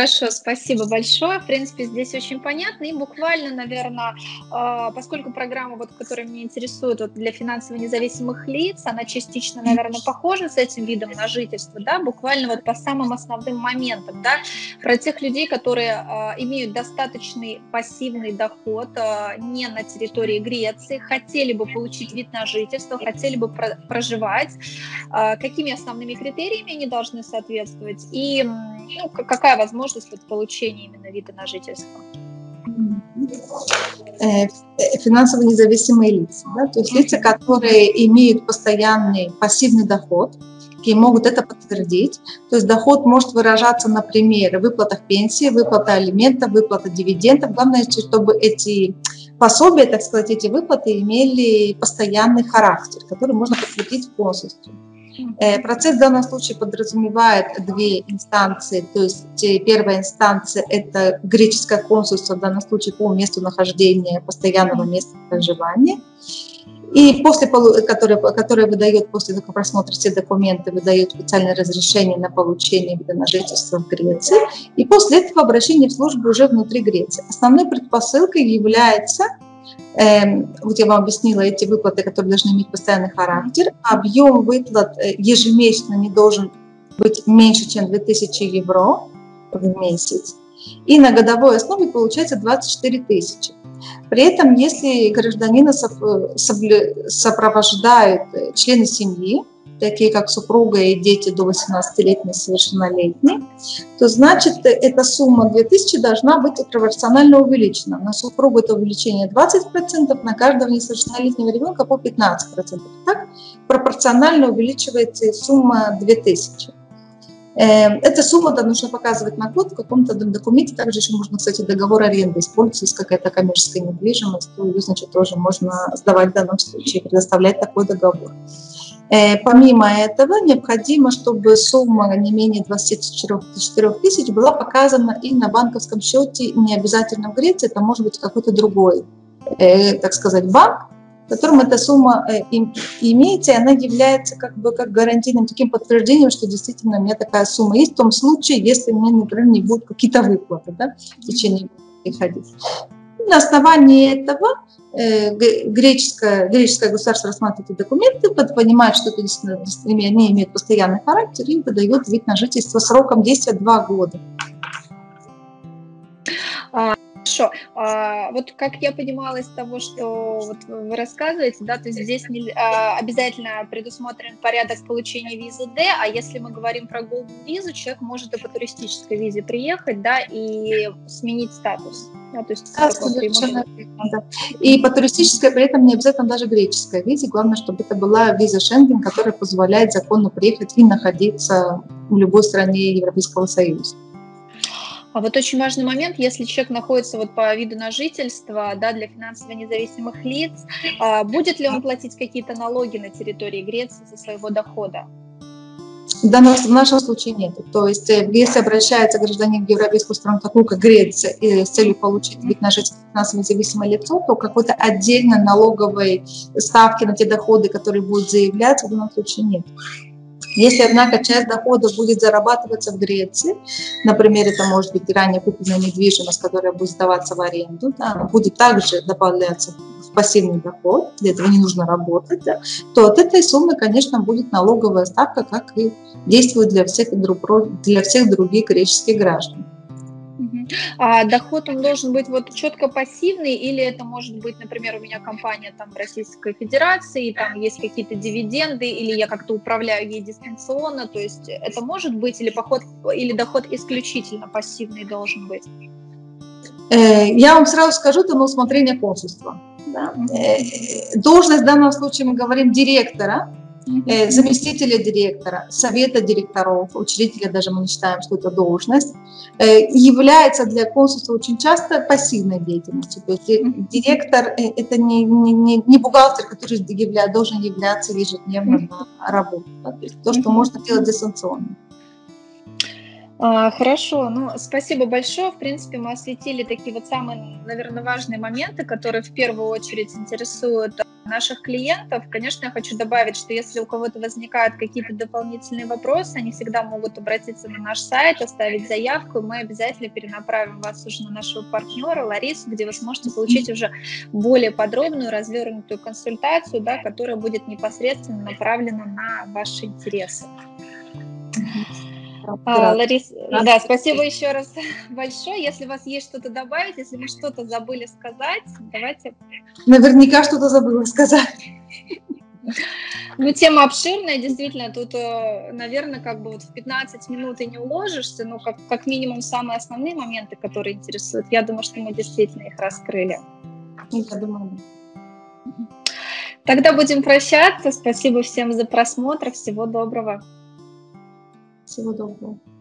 Хорошо, спасибо большое. В принципе, здесь очень понятно. И буквально, наверное, поскольку программа, вот, которая меня интересует, вот, для финансово независимых лиц, она частично, наверное, похожа с этим видом на жительство, да, буквально вот по самым основным моментам, да, про тех людей, которые имеют достаточный пассивный доход не на территории Греции, хотели бы получить вид на жительство, хотели бы проживать, какими основными критериями они должны соответствовать и ну, какая возможность от получения именно вида на жительство? Финансово независимые лица, да? То есть лица, которые имеют постоянный пассивный доход и могут это подтвердить. То есть доход может выражаться, например, в выплатах пенсии, выплата алиментов, выплата дивидендов. Главное, чтобы эти пособия, так сказать, эти выплаты имели постоянный характер, который можно подтвердить полностью. Процесс в данном случае подразумевает две инстанции, то есть первая инстанция – это греческое консульство, в данном случае по месту нахождения, постоянного места проживания, и после, которое выдает после просмотра все документы, выдает специальное разрешение на получение вида на жительство в Греции, и после этого обращение в службу уже внутри Греции. Основной предпосылкой является… вот я вам объяснила эти выплаты, которые должны иметь постоянный характер. Объем выплат ежемесячно не должен быть меньше, чем 2000 евро в месяц. И на годовой основе получается 24 тысячи. При этом, если гражданина сопровождают члены семьи, такие как супруга и дети до 18-летних, несовершеннолетних, то значит эта сумма 2000 должна быть пропорционально увеличена. На супругу это увеличение 20%, на каждого несовершеннолетнего ребенка по 15%. Так пропорционально увеличивается сумма 2000. Эта сумма нужно показывать на год в каком-то документе. Также еще можно, кстати, договор аренды использовать, если какая-то коммерческая недвижимость, то ее, значит, тоже можно сдавать в данном случае, предоставлять такой договор. Помимо этого, необходимо, чтобы сумма не менее 24 тысяч была показана и на банковском счете, не обязательно в Греции, это может быть какой-то другой, так сказать, банк, в котором эта сумма имеется, и она является как бы как гарантийным таким подтверждением, что действительно у меня такая сумма есть, в том случае, если мне, например, не будут какие-то выплаты, да, в течение приходить. На основании этого греческое государство рассматривает документы, понимает, что это они имеют постоянный характер и выдает вид на жительство сроком действия 2 года. Хорошо. Вот как я понимала из того, что вот вы рассказываете, да, то есть здесь обязательно предусмотрен порядок получения визы D, а если мы говорим про Golden визу, человек может и по туристической визе приехать, да, и сменить статус. Да, то есть да. И по туристической при этом не обязательно даже греческая виза, главное, чтобы это была виза Шенген, которая позволяет законно приехать и находиться в любой стране Европейского Союза. А вот очень важный момент, если человек находится вот по виду на жительство, да, для финансово независимых лиц, будет ли он платить какие-то налоги на территории Греции со своего дохода? Да, в нашем случае нет. То есть, если обращается гражданин к европейскому страну, такую как Греция, с целью получить вид на жительство финансово независимое лицо, то какой-то отдельно налоговой ставки на те доходы, которые будут заявляться, в данном случае нет. Если, однако, часть дохода будет зарабатываться в Греции, например, это может быть ранее купленная недвижимость, которая будет сдаваться в аренду, да, будет также добавляться в пассивный доход, для этого не нужно работать, да, то от этой суммы, конечно, будет налоговая ставка, как и действует для всех других греческих граждан. А доход он должен быть вот четко пассивный, или это может быть, например, у меня компания там в Российской Федерации, там есть какие-то дивиденды, или я как-то управляю ей дистанционно, то есть это может быть, или доход исключительно пассивный должен быть? Я вам сразу скажу, это на усмотрение консульства. Да? Должность в данном случае мы говорим директора, заместителя директора, совета директоров, учредителя, даже мы не считаем, что это должность, является для консульства очень часто пассивной деятельностью. То есть директор – это не бухгалтер, который должен являться ежедневно на работу. То есть то, что можно делать дистанционно. Хорошо, ну спасибо большое. В принципе, мы осветили такие вот самые, наверное, важные моменты, которые в первую очередь интересуют наших клиентов. Конечно, я хочу добавить, что если у кого-то возникают какие-то дополнительные вопросы, они всегда могут обратиться на наш сайт, оставить заявку, мы обязательно перенаправим вас уже на нашего партнера Ларису, где вы сможете получить уже более подробную, развернутую консультацию, да, которая будет непосредственно направлена на ваши интересы. Лариса, да, спасибо еще раз большое. Если у вас есть что-то добавить, если вы что-то забыли сказать, давайте. Наверняка что-то забыла сказать. Ну, тема обширная, действительно, тут, наверное, как бы вот в 15 минут и не уложишься, но как минимум самые основные моменты, которые интересуют, я думаю, что мы действительно их раскрыли. Я думаю. Тогда будем прощаться. Спасибо всем за просмотр. Всего доброго. Всего доброго.